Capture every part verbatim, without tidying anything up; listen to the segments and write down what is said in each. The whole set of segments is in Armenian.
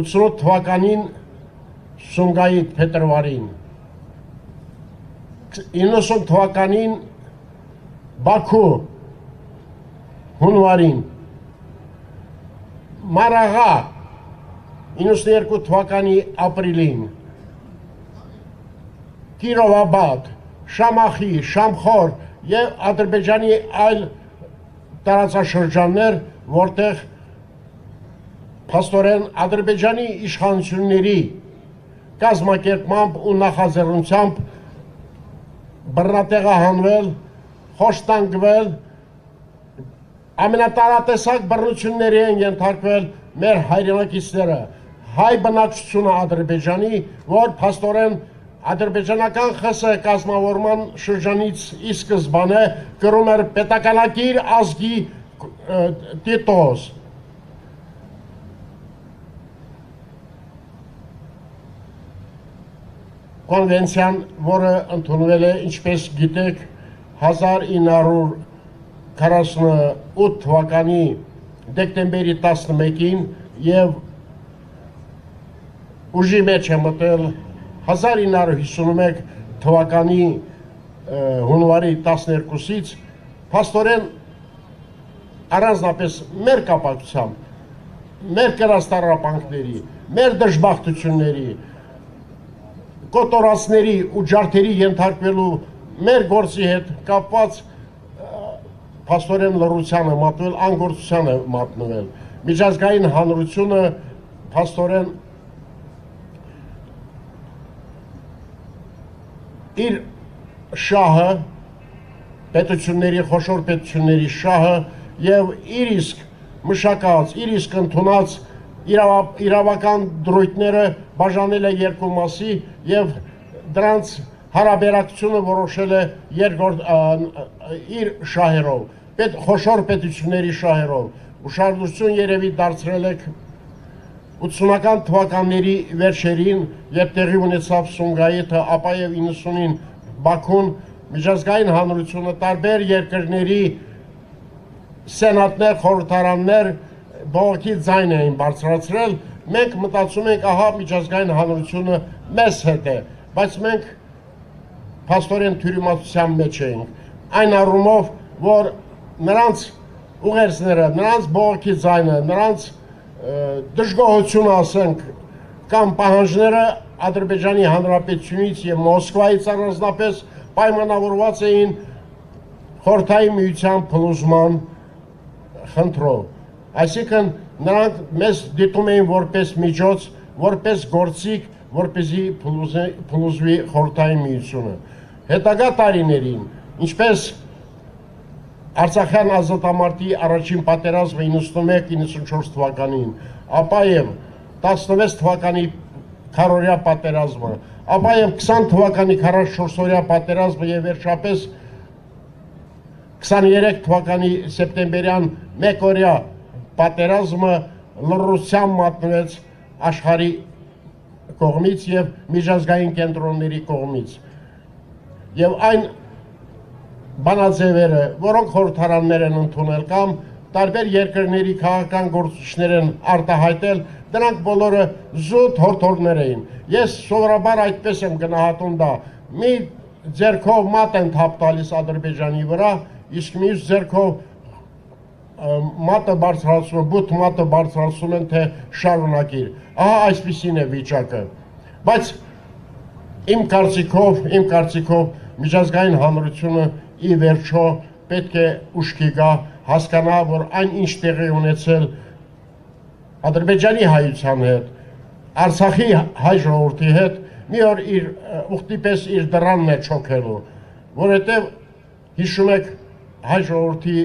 ութսուն թվականին Շունգայի փետրվարին, իննսուն թվականին Բաքու հունվարին, Մարաղա իննսուներկու թվականի ապրիլին, Կիրովաբադ, Շամախի, Շամխոր և Ադրբեջանի այլ տարածաշրջաններ, որտեղ փաստորեն Ադրբեջանի իշխանությունների կազմակերպմամբ ու նախաձեռնությամբ բռնատեղահանվել, խոշտանգվել, ամենատարատեսակ բռնությունների են ենթարկվել մեր հայրենակիցները, հայ բնակչությունը Ադրբեջանի, որ փաստորեն ադրբեջանական ԽՍՀ կազմավորման շրջանից ի սկզբանե կրում էր պետակալակիր ազգի տիտոս։ Կոնվենցիան, որը ընդունվել է, ինչպես գիտեք, հազար ինը հարյուր քառասունութ թվականի դեկտեմբերի տասնմեկին և ուժի մեջ է մտել հազար ինը հարյուր հիսունմեկ թվականի հունվարի տասներկուսից, փաստորեն առանձնապես մեր կապակցությամբ, մեր կրաստառապանքների, մեր դժբախտությունների, կոտորածների ու ջարդերի ենթարկվելու մեր գործի հետ կապված փաստորեն լռության է մատնվել, անգործության է մատնվել։ Միջազգային հանրությունը փաստորեն իր շահը, պետությունների, խոշոր պետությունների շահը և իր իսկ մշակած, իր իսկ ընդունած իրավական դրույթները բաժանել է երկու մասի և դրանց հարաբերակցությունը որոշել է իր շահերով, խոշոր պետությունների շահերով։ Ուշադրություն երևի դարձրել եք ութսունական թվականների վերջերին, երբ տեղի ունեցավ Շունգայիթը, ապա և իննսունին Բաքուն, միջազգային հանրությունը տարբեր երկրների սենատներ, խորհրդարաններ բողոքի ձայն էին բարձրացրել, մենք մտածում ենք, ահա միջազգային հանրությունը մեզ հետ է, բայց մենք փաստորեն թյուրիմացության մեջ էինք, այն առումով, որ նրանց ուղերձները, նրանց բողոքի ձայնը, նրանց դժգոհությունը ասենք, կամ պահանջները Ադրբեջանի Հանրապետությունից և Մոսկվայից առանձնապես պայմանավորված էին Խորհրդային Միության փլուզման խնդրով։ Այսինքն նրանք մեզ դիտում էին որպես միջոց, որպես գործիք, որպեսզի փլուզվի Խորհրդային Միությունը։ Հետագա տարիներին, ինչպես Արցախյան ազատամարտի առաջին պատերազմը իննսունմեկ իննսունչորս թվականին, ապա և տասնվեց թվականի քառօրյա պատերազմը, ապա և քսան թվականի քառասունչորսօրյա պատերազմը և վերջապես քսաներեք թվականի սեպտեմբերյան մեկօրյա պատերազմը լռության մատնվեց աշխարհի կողմից և միջազգային կենտրոնների կողմից։ Եվ այն բանաձևերը, որոնք խորհրդարաններ են ընդունել կամ տարբեր երկրների քաղաքական գործիչներ են արտահայտել, դրանք բոլորը զուտ հորդորներ էին։ Ես սովորաբար այդպես եմ գնահատում դա, մի ձեռքով մատ են թափ տալիս Ադրբեջանի վրա, իսկ մյուս ձեռքով մատը բարձրացում, բութ մատը բարձրացում են, թե շարունակիր, ահա այսպիսին է վիճակը։ Բայց իմ կարծիքով, իմ կարծիքով միջազգային հանրությունը ի վերջո պետք է ուշքի գա, հասկանա, որ այն ինչ տեղի ունեցել Ադրբեջանի հայության հետ, Արցախի հայ ժողովրդի հետ, մի օր իր ուխտի պես իր դռանն է չոքելու, որովհետև հիշում եք հայ ժողովրդի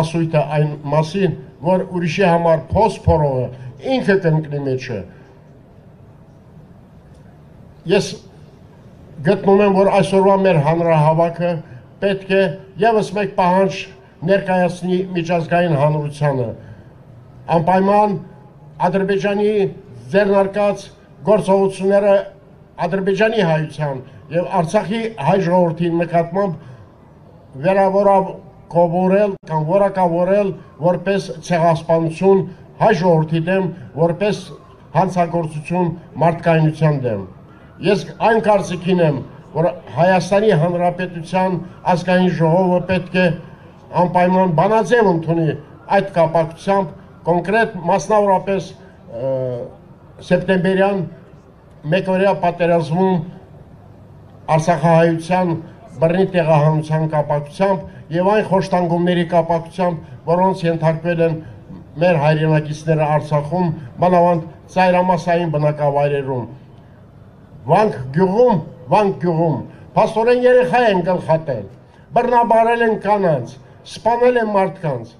ասույթը այն մասին, որ ուրիշի համար փոսփորողը ինքը կընկնի մեջը։ Ես գտնում եմ, որ այսօրվա մեր հանրահավաքը պետք է ևս մեկ պահանջ ներկայացնի միջազգային հանրությանը, անպայման Ադրբեջանի ձեռնարկած գործողությունները Ադրբեջանի հայության և Արցախի հայ ժողովրդի նկատմամբ վերաբերյալ կողորել կամ որակավորել որպես ցեղասպանություն հայ ժողովրդի դեմ, որպես հանցագործություն մարդկայնության դեմ։ Ես այն կարծիքին եմ, որ Հայաստանի Հանրապետության ազգային ժողովը պետք է անպայման բանաձև ընդունի այդ կապակցությամբ, կոնկրետ մասնավորապես սեպտեմբերյան մեկօրյա պատերազմում Արցախահայության բռնի տեղահանության կապակցությամբ եւ այն խոշտանգումների կապակցությամբ, որոնց ենթարկվել են մեր հայրենակիցները Արցախում, մանավանդ ծայրամասային բնակավայրերում, Վանք գյուղում, Վանք գյուղում, փաստորեն երեխա են գլխատել, բռնաբարել են կանանց, սպանել են մարդկանց։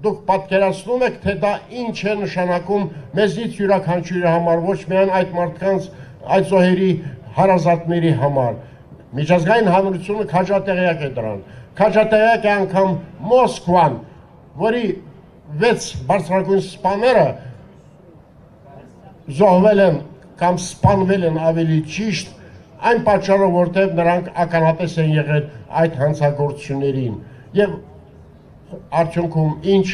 Դուք պատկերացնում եք, թե դա ինչ է նշանակում մեզից յուրաքանչյուրի համար, ոչ միայն այդ մարդկանց, այդ զոհերի հարազատների համար։ Միջազգային հանրությունը քաջատեղյակ է դրան, քաջատեղյակ է անգամ Մոսկվան, որի վեց բարձրագույն սպաները զոհվել են կամ սպանվել են ավելի ճիշտ, այն պատճառով, որտեղ նրանք ականատես են եղել այդ հանցագործություններին եւ արդյունքում ինչ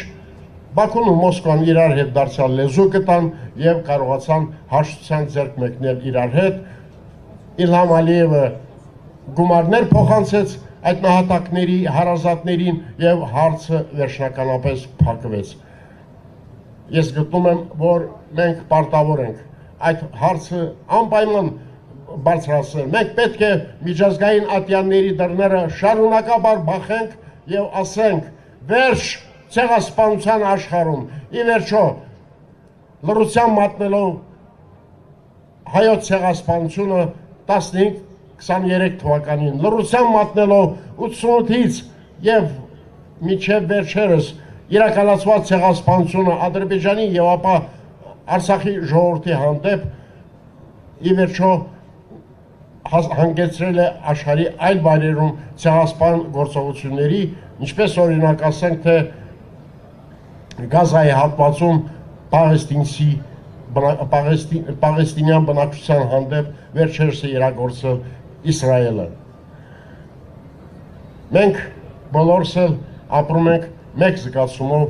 Բաքուն ու Մոսկվան իրար հետ դարձյալ լեզու կտան եւ կարողացան հաշտության ձեռք մեկնել իրար հետ։ Իլհամ Ալիևը գումարներ փոխանցեց այդ նահատակների հարազատներին եւ հարցը վերջնականապես փակվեց։ Ես գտնում եմ, որ մենք պարտավոր ենք այդ հարցը անպայման բարձրացնել։ Մենք պետք է միջազգային ատյանների դռները շարունակաբար բախենք եւ ասենք. Վերջ ցեղասպանության աշխարհում, ի վերջո, լռության մատնելով հայոց ցեղասպանությունը տասնհինգ քսաներեք թվականին, լռության մատնելով ութսունութից եւ մինչեւ վերջերս իրականացված ցեղասպանությունը Ադրբեջանի եւ ապա Արցախի ժողովրդի հանդեպ, ի վերջո, հանգեցրել է աշխարհի այլ վայրերում ցեղասպան գործողությունների, ինչպես օրինակ ասենք, թե Գազայի հատվածում Պաղեստինցի Պաղեստինյան բնակչության հանդեպ վերջերս է իրագործել Իսրայելը։ Մենք բոլորս էլ ապրում ենք մեկ զգացումով,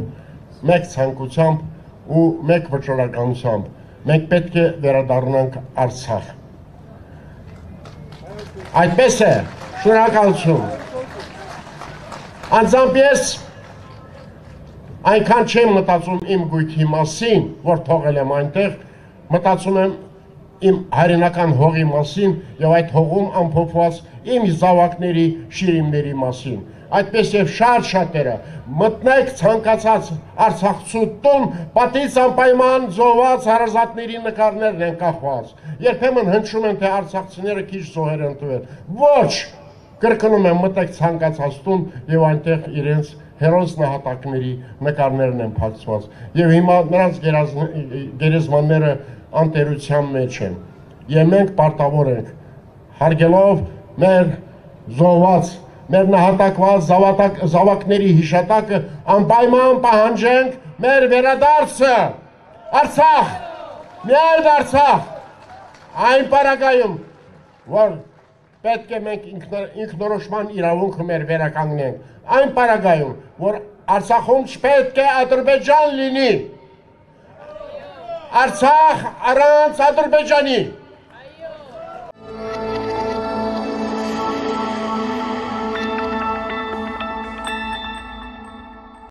մեկ ցանկությամբ ու մեկ վճռականությամբ։ Մենք պետք է վերադառնանք Արցախ։ Այդպես է, շնորհակալություն։ Անձամբ ես այնքան չեմ մտածում իմ գույքի մասին, որ թողել եմ այնտեղ, մտածում եմ իմ հայրենական հողի մասին եւ այդ հողում ամփոփված իմ զավակների, շիրիմների մասին։ Այդպես եւ շատ-շատերը մտնեք ցանկացած Արցախցու տուն, պատից անպայման զոհված հարազատների նկարներն են կախված։ Երբեմն հնչում են, թե արցախցիները քիչ զոհեր են տվել։ Ոչ, կրկնում եմ, մտնեք ցանկացած տուն եւ այնտեղ իրենց հերոս նահատակների նկարներն են փակված։ Եվ հիմա նրանց գերեզմանները անտերության մեջ են։ Եվ մենք պարտավոր ենք հարգելով մեր զոհված, մեր նահատակված զավակների հիշատակը անպայման պահանջենք մեր վերադարձը, Արցախ, միայն Արցախ, այն պարագայում, որ պետք է մենք ինքնորոշման իրավունքը մեր վերականգնենք, այն պարագայում, որ Արցախում չպետք է Ադրբեջան լինի, Արցախ առանց Ադրբեջանի։